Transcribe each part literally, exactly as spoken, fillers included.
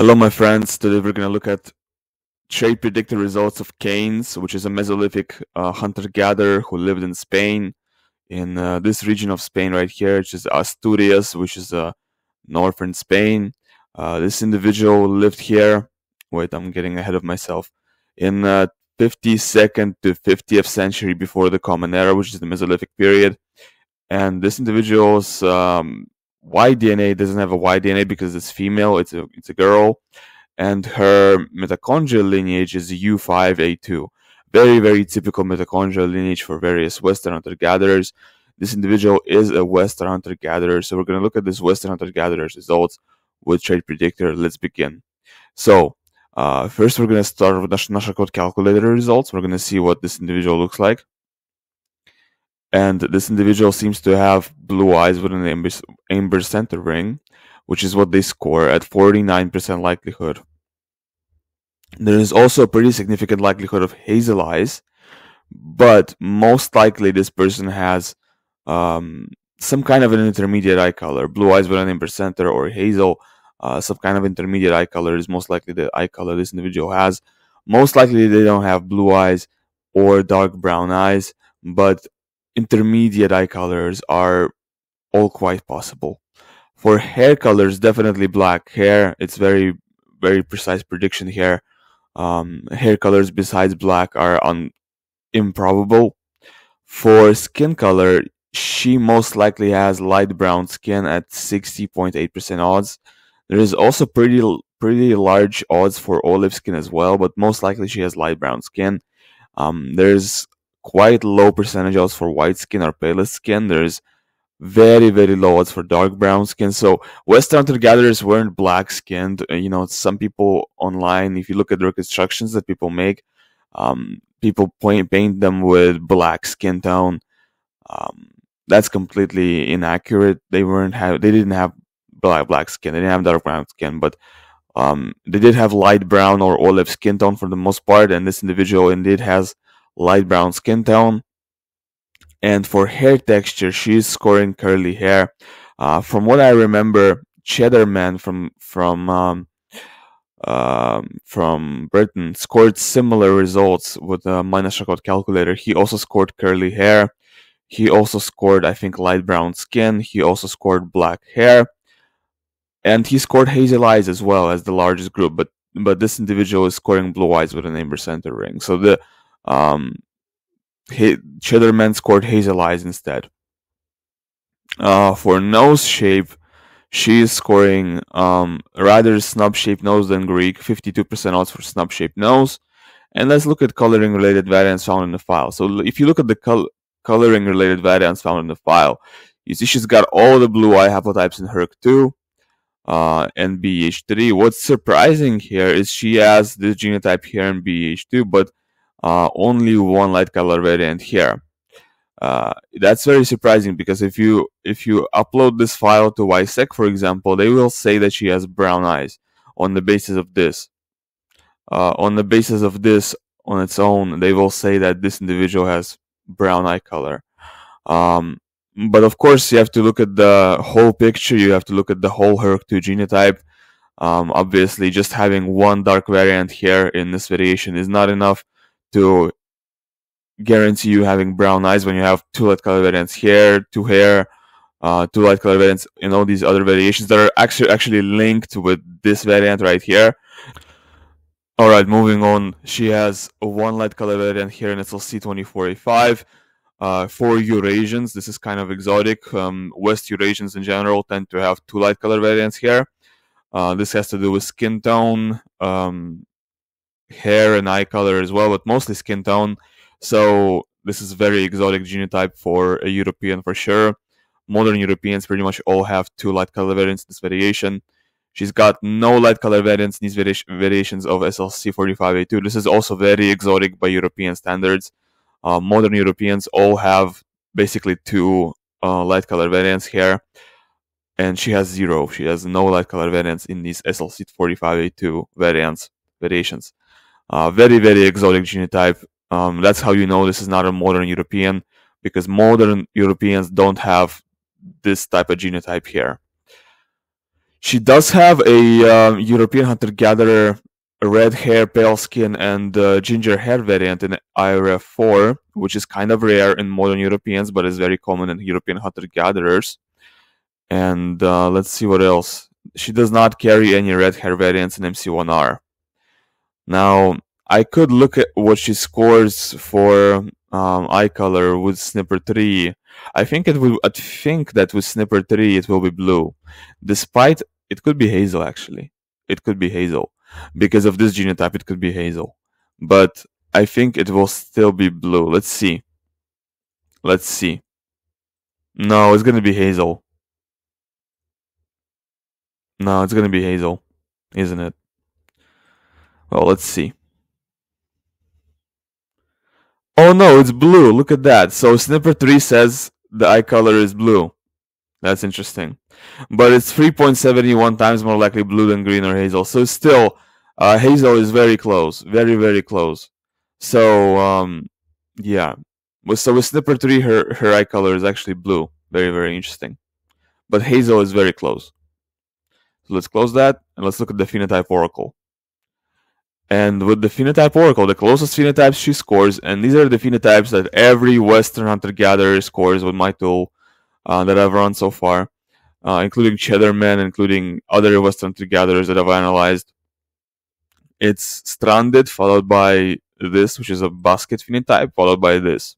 Hello, my friends. Today we're going to look at trait predictor results of Canes, which is a Mesolithic uh, hunter-gatherer who lived in Spain, in uh, this region of Spain right here, which is Asturias, which is uh, northern Spain. Uh, this individual lived here. Wait, I'm getting ahead of myself. In uh, fifty-second to fiftieth century before the Common Era, which is the Mesolithic period. And this individual's um, Y D N A doesn't have a Y D N A because it's female, it's a, it's a girl, and her mitochondrial lineage is U five A two. Very, very typical mitochondrial lineage for various Western hunter-gatherers. This individual is a Western hunter-gatherer, so we're going to look at this Western hunter-gatherer's results with trait predictor. Let's begin. So, uh, first we're going to start with National Code Calculator results. We're going to see what this individual looks like. And this individual seems to have blue eyes with an amber, amber center ring, which is what they score at forty-nine percent likelihood. There is also a pretty significant likelihood of hazel eyes, but most likely this person has um, some kind of an intermediate eye color. Blue eyes with an amber center or hazel, uh, some kind of intermediate eye color is most likely the eye color this individual has. Most likely they don't have blue eyes or dark brown eyes, but intermediate eye colors are all quite possible. For hair colors, definitely black hair. It's very, very precise prediction here. Um, hair colors besides black are un improbable. For skin color, she most likely has light brown skin at sixty point eight percent odds. There is also pretty, pretty large odds for olive skin as well, but most likely she has light brown skin. Um, there's quite low percentage odds for white skin or palest skin. There's very, very low odds for dark brown skin. So Western hunter-gatherers weren't black-skinned. You know, some people online, if you look at the reconstructions that people make, um, people paint, paint them with black skin tone. Um, that's completely inaccurate. They weren't have, they didn't have black black skin. They didn't have dark brown skin, but um, they did have light brown or olive skin tone for the most part. And this individual indeed has light brown skin tone. And for hair texture, she's scoring curly hair. Uh, from what I remember, Cheddar Man from from um, uh, from Britain scored similar results with a National Code Calculator. He also scored curly hair. He also scored, I think, light brown skin. He also scored black hair, and he scored hazel eyes as well as the largest group. But but this individual is scoring blue eyes with an amber center ring. So the Um, Cheddar Man scored hazel eyes instead. Uh, for nose shape, she is scoring um, rather snub-shaped nose than Greek, fifty-two percent odds for snub-shaped nose. And let's look at coloring-related variants found in the file. So if you look at the col coloring-related variants found in the file, you see she's got all the blue eye haplotypes in HERC two uh, and B H three. What's surprising here is she has this genotype here in B H two, but Uh, only one light color variant here. Uh, that's very surprising because if you if you upload this file to Y S E Q, for example, they will say that she has brown eyes on the basis of this. Uh, on the basis of this on its own, they will say that this individual has brown eye color. Um, but of course, you have to look at the whole picture. You have to look at the whole HERC two genotype. Um, obviously, just having one dark variant here in this variation is not enough to guarantee you having brown eyes when you have two light color variants here, two hair, uh, two light color variants, and all these other variations that are actually actually linked with this variant right here. All right, moving on. She has one light color variant here in S L C twenty-four A five. Uh, for Eurasians, this is kind of exotic. Um, West Eurasians in general tend to have two light color variants here. Uh, this has to do with skin tone, um, hair and eye color as well, but mostly skin tone. So this is very exotic genotype for a European for sure. Modern Europeans pretty much all have two light color variants in this variation. She's got no light color variants in these variations of S L C forty-five A two. This is also very exotic by European standards. Uh, modern Europeans all have basically two uh, light color variants here. And she has zero. She has no light color variants in these S L C forty-five A two variants, variations. Uh, very, very exotic genotype. Um, that's how you know this is not a modern European, because modern Europeans don't have this type of genotype here. She does have a um, European hunter-gatherer red hair, pale skin, and uh, ginger hair variant in I R F four, which is kind of rare in modern Europeans, but is very common in European hunter-gatherers. And uh, let's see what else. She does not carry any red hair variants in M C one R. Now, I could look at what she scores for um, eye color with snipper three. I think it will. I think that with snipper three, it will be blue. Despite it could be hazel, actually. It could be hazel because of this genotype. It could be hazel, but I think it will still be blue. Let's see. Let's see. No, it's gonna be hazel. No, it's gonna be hazel, isn't it? Well, let's see. Oh no, it's blue. Look at that. So snipper three says the eye color is blue. That's interesting. But it's three point seven one times more likely blue than green or hazel. So still, uh, hazel is very close. Very, very close. So, um, yeah. So with snipper three, her, her eye color is actually blue. Very, very interesting. But hazel is very close. So let's close that and let's look at the phenotype oracle. And with the phenotype oracle, the closest phenotypes she scores, and these are the phenotypes that every Western hunter-gatherer scores with my tool uh, that I've run so far, uh, including Cheddar Man, including other Western hunter-gatherers that I've analyzed. It's stranded, followed by this, which is a basket phenotype, followed by this,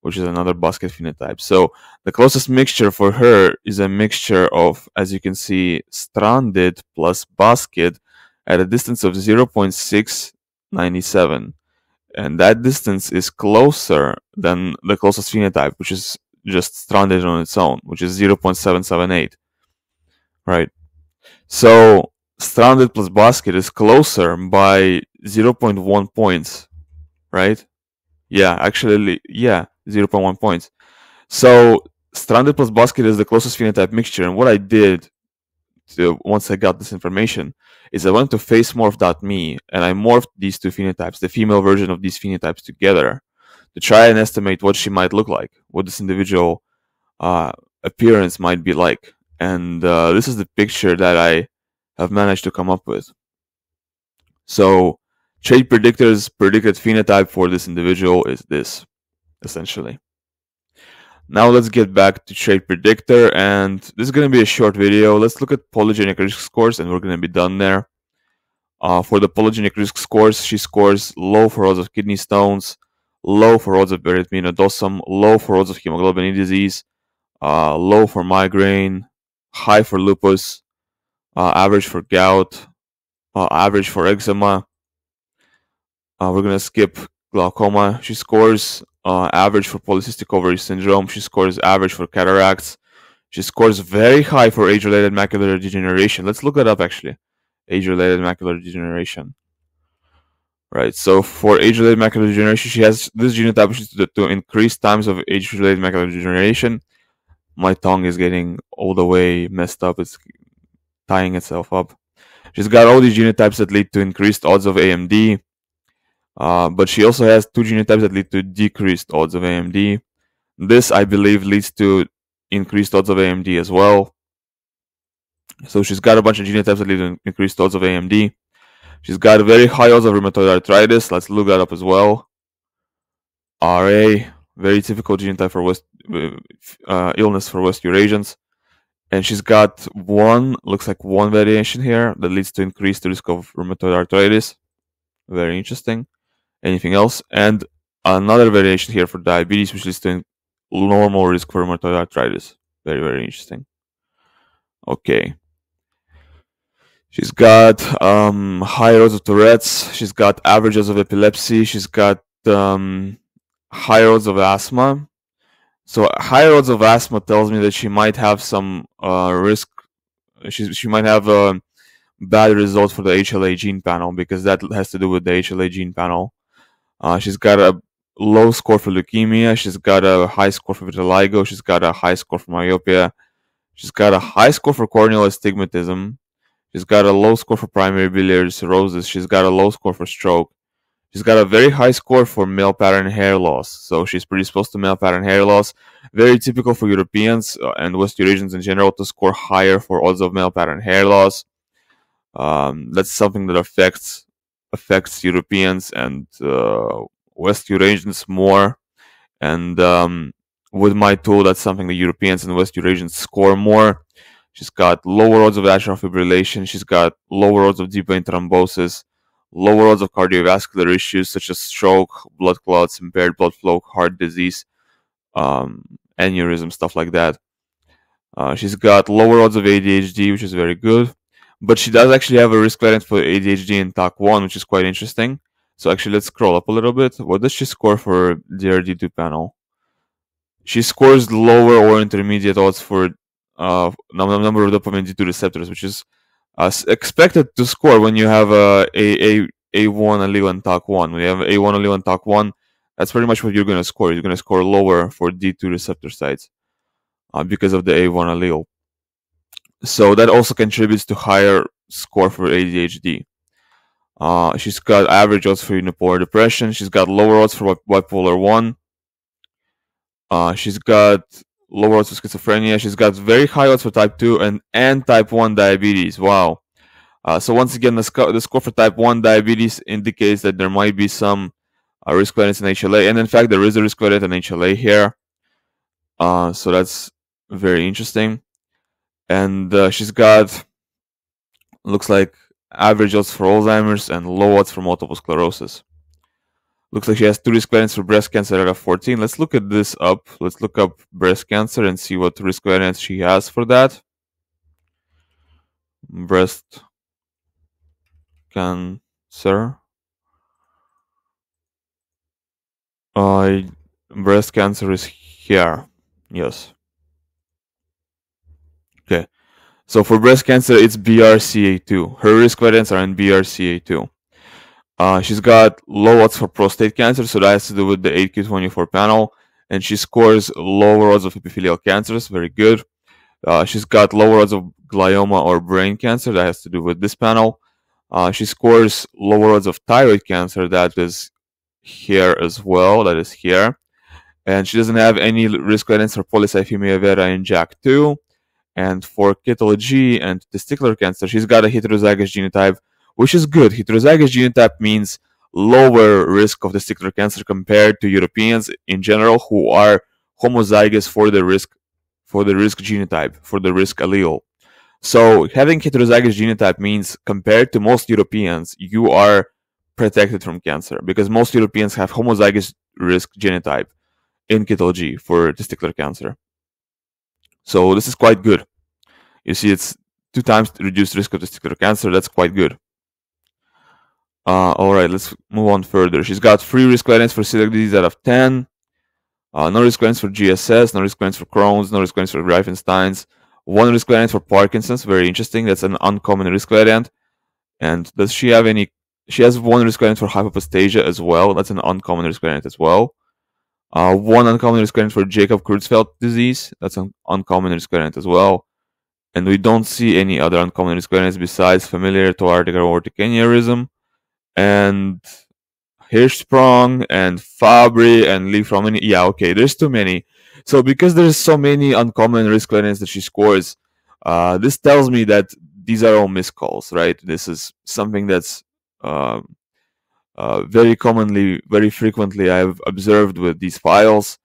which is another basket phenotype. So the closest mixture for her is a mixture of, as you can see, stranded plus basket, at a distance of zero point six nine seven, and that distance is closer than the closest phenotype, which is just stranded on its own, which is zero point seven seven eight, right? So stranded plus basket is closer by zero point one points, right? Yeah, actually, yeah, zero point one points. So stranded plus basket is the closest phenotype mixture, and what I did to, once I got this information, is I went to facemorph dot me and I morphed these two phenotypes, the female version of these phenotypes, together to try and estimate what she might look like, what this individual uh, appearance might be like. And uh, this is the picture that I have managed to come up with. So Trait Predictor's predicted phenotype for this individual is this, essentially. Now let's get back to Trait Predictor, and this is going to be a short video. Let's look at polygenic risk scores, and we're going to be done there. Uh, for the polygenic risk scores, she scores low for odds of kidney stones, low for odds of erythematosus, low for odds of hemoglobin E disease, uh, low for migraine, high for lupus, uh, average for gout, uh, average for eczema. Uh, we're going to skip glaucoma. She scores Uh, average for polycystic ovary syndrome. She scores average for cataracts. She scores very high for age-related macular degeneration. Let's look that up, actually. Age-related macular degeneration. Right, so for age-related macular degeneration, she has this genotype, which is to, to increase times of age-related macular degeneration. My tongue is getting all the way messed up. It's tying itself up. She's got all these genotypes that lead to increased odds of A M D. Uh, but she also has two genotypes that lead to decreased odds of A M D. This, I believe, leads to increased odds of A M D as well. So she's got a bunch of genotypes that lead to increased odds of A M D. She's got very high odds of rheumatoid arthritis. Let's look that up as well. R A, very typical genotype for West uh, illness for West Eurasians. And she's got one, looks like one variation here that leads to increased risk of rheumatoid arthritis. Very interesting. Anything else? And another variation here for diabetes, which leads to normal risk for rheumatoid arthritis. Very, very interesting. Okay. She's got um, high odds of Tourette's. She's got average odds of epilepsy. She's got um, high odds of asthma. So high odds of asthma tells me that she might have some uh, risk. She, she might have a bad result for the H L A gene panel, because that has to do with the H L A gene panel. Uh, she's got a low score for leukemia. She's got a high score for vitiligo. She's got a high score for myopia. She's got a high score for corneal astigmatism. She's got a low score for primary biliary cirrhosis. She's got a low score for stroke. She's got a very high score for male pattern hair loss, so she's predisposed to male pattern hair loss. Very typical for Europeans and West Eurasians in general to score higher for odds of male pattern hair loss. Um, that's something that affects affects Europeans and uh, West Eurasians more. And um, with my tool, that's something the Europeans and West Eurasians score more. She's got lower odds of atrial fibrillation. She's got lower odds of deep vein thrombosis, lower odds of cardiovascular issues such as stroke, blood clots, impaired blood flow, heart disease, um, aneurysm, stuff like that. Uh, she's got lower odds of A D H D, which is very good. But she does actually have a risk variant for A D H D in T A C one, which is quite interesting. So actually, let's scroll up a little bit. What does she score for D R D two panel? She scores lower or intermediate odds for uh, number of dopamine D two receptors, which is Uh, expected to score when you have a, a, a, A1 allele and T A C one. When you have A one allele and T A C one, that's pretty much what you're going to score. You're going to score lower for D two receptor sites uh, because of the A one allele. So that also contributes to higher score for A D H D. Uh, she's got average odds for unipolar depression. She's got lower odds for bipolar one. Uh, she's got lower odds for schizophrenia. She's got very high odds for type two and, and type one diabetes. Wow. Uh, so once again, the, sc the score for type one diabetes indicates that there might be some uh, risk variance in H L A. And in fact, there is a risk variance in H L A here. Uh, so that's very interesting. And uh, she's got, looks like, average odds for Alzheimer's and low odds for multiple sclerosis. Looks like she has two risk variants for breast cancer at fourteen. Let's look at this up. Let's look up breast cancer and see what risk variants she has for that. Breast cancer. Uh, breast cancer is here. Yes. Okay. So for breast cancer, it's B R C A two. Her risk variants are in B R C A two. Uh, she's got low odds for prostate cancer, so that has to do with the eight Q twenty-four panel. And she scores lower odds of epithelial cancers, very good. Uh, she's got lower odds of glioma or brain cancer, that has to do with this panel. Uh, she scores lower odds of thyroid cancer, that is here as well, that is here. And she doesn't have any risk variants for polycythemia vera in JAK two. And for K I T L G and testicular cancer, she's got a heterozygous genotype, which is good. Heterozygous genotype means lower risk of testicular cancer compared to Europeans in general who are homozygous for the risk for the risk genotype, for the risk allele. So having heterozygous genotype means compared to most Europeans, you are protected from cancer because most Europeans have homozygous risk genotype in K I T L G for testicular cancer. So this is quite good. You see, it's two times reduced risk of testicular cancer. That's quite good. Uh, Alright, let's move on further. She's got three risk variants for celiac disease out of ten. Uh, no risk variants for G S S, no risk variants for Crohn's, no risk variants for Greifenstein's. One risk variant for Parkinson's, very interesting. That's an uncommon risk variant. And does she have any... She has one risk variant for hypophosphatasia as well. That's an uncommon risk variant as well. Uh, one uncommon risk variant for Jacob Creutzfeldt disease. That's an uncommon risk variant as well. And we don't see any other uncommon risk variants besides familial toracic aortic aneurysm and Hirschsprung and Fabry and Lee from any. Yeah, okay, there's too many. So because there's so many uncommon risk variants that she scores, uh, this tells me that these are all miscalls, right? This is something that's uh, uh, very commonly, very frequently I've observed with these files.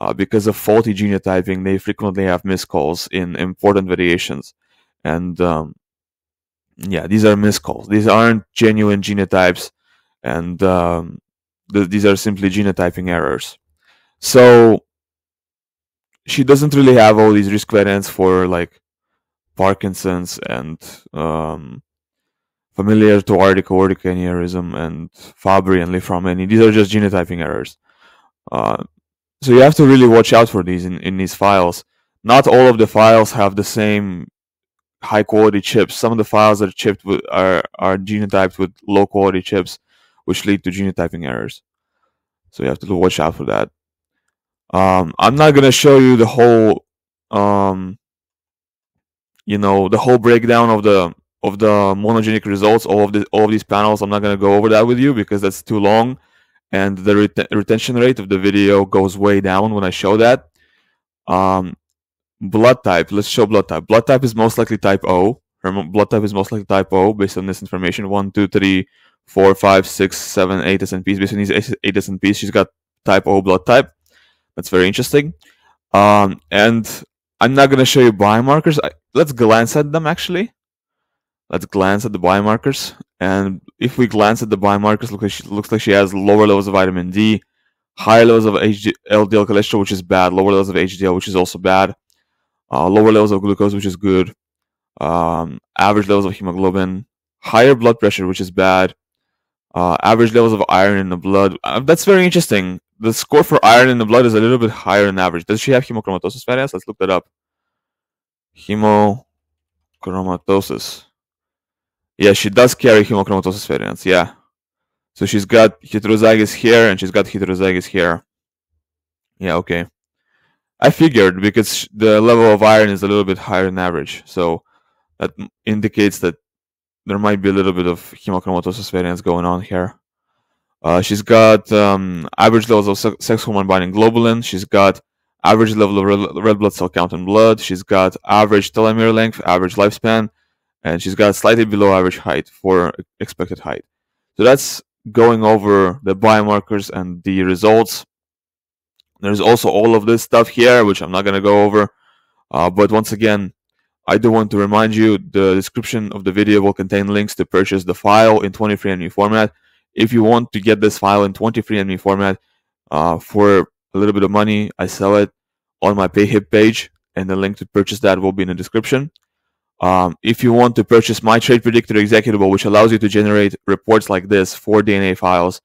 Uh, because of faulty genotyping, they frequently have miscalls in important variations. And um, yeah, these are miscalls. These aren't genuine genotypes, and um, th these are simply genotyping errors. So she doesn't really have all these risk variants for like Parkinson's and um, familial toracic aortic aneurysm and Fabry and Lee-Fromm-Any. These are just genotyping errors. Uh, so you have to really watch out for these in, in these files. Not all of the files have the same high quality chips. Some of the files are chipped with are are genotyped with low quality chips, which lead to genotyping errors. So you have to watch out for that. Um, I'm not gonna show you the whole, um, you know, the whole breakdown of the of the monogenic results, all of, the, all of these panels. I'm not going to go over that with you because that's too long. And the ret retention rate of the video goes way down when I show that. Um, blood type. Let's show blood type. Blood type is most likely type O. Remember, blood type is most likely type O based on this information. one, two, three, four, five, six, seven, eight S N Ps. Based on these eight S N Ps, she's got type O blood type. That's very interesting. Um, and I'm not going to show you biomarkers. I, let's glance at them, actually. Let's glance at the biomarkers. And if we glance at the biomarkers, look like she, looks like she has lower levels of vitamin D, higher levels of H D L cholesterol, which is bad, lower levels of H D L, which is also bad, uh, lower levels of glucose, which is good, um, average levels of hemoglobin, higher blood pressure, which is bad, uh, average levels of iron in the blood. Uh, that's very interesting. The score for iron in the blood is a little bit higher than average. Does she have hemochromatosis, fat-ass? Let's look that up. Hemochromatosis. Yeah, she does carry hemochromatosis variants, yeah. So she's got heterozygous here, and she's got heterozygous here. Yeah, okay. I figured, because the level of iron is a little bit higher than average, so that indicates that there might be a little bit of hemochromatosis variants going on here. Uh, she's got um, average levels of se sex hormone binding globulin. She's got average level of red blood cell count in blood. She's got average telomere length, average lifespan. And she's got slightly below average height for expected height. So that's going over the biomarkers and the results. There's also all of this stuff here, which I'm not going to go over. Uh, but once again, I do want to remind you, the description of the video will contain links to purchase the file in twenty-three and me format. If you want to get this file in twenty-three and me format uh, for a little bit of money, I sell it on my PayHip page, and the link to purchase that will be in the description. Um, if you want to purchase my Trait Predictor executable, which allows you to generate reports like this for D N A files,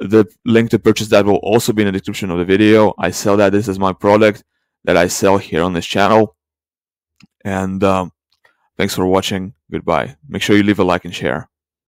the link to purchase that will also be in the description of the video. I sell that. This is my product that I sell here on this channel. And um, thanks for watching. Goodbye. Make sure you leave a like and share.